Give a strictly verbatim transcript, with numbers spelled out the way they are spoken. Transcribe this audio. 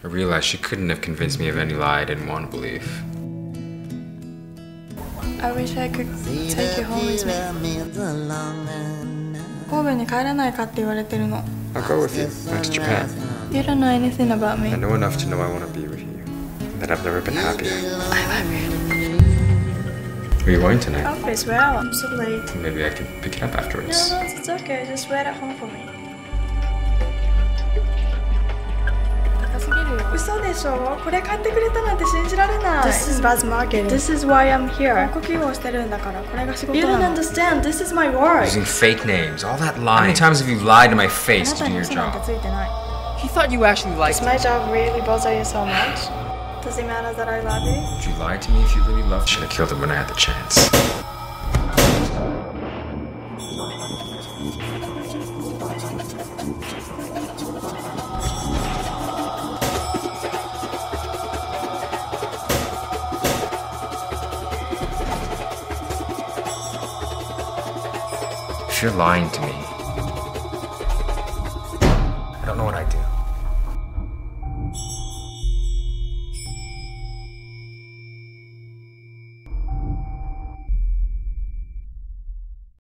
I realized she couldn't have convinced me of any lie I didn't want to believe. I wish I could take you home with me. I'll go with you. Not to Japan. You don't know anything about me. I know enough to know I want to be with you. And that I've never been happier. I'm hungry. Where are you going tonight? Off as well. I'm so late. Maybe I could pick it up afterwards. No, no, it's okay. Just wait at home for me. This is bad marketing. This is why I'm here. You don't understand. This is my work. Using fake names, all that lying. How many times have you lied to my face to do your job? He thought you actually liked me. Does my job really bother you so much? Does it matter that I love you? Would you lie to me if you really loved me? Should have killed him when I had the chance. If you're lying to me, I don't know what I'd do.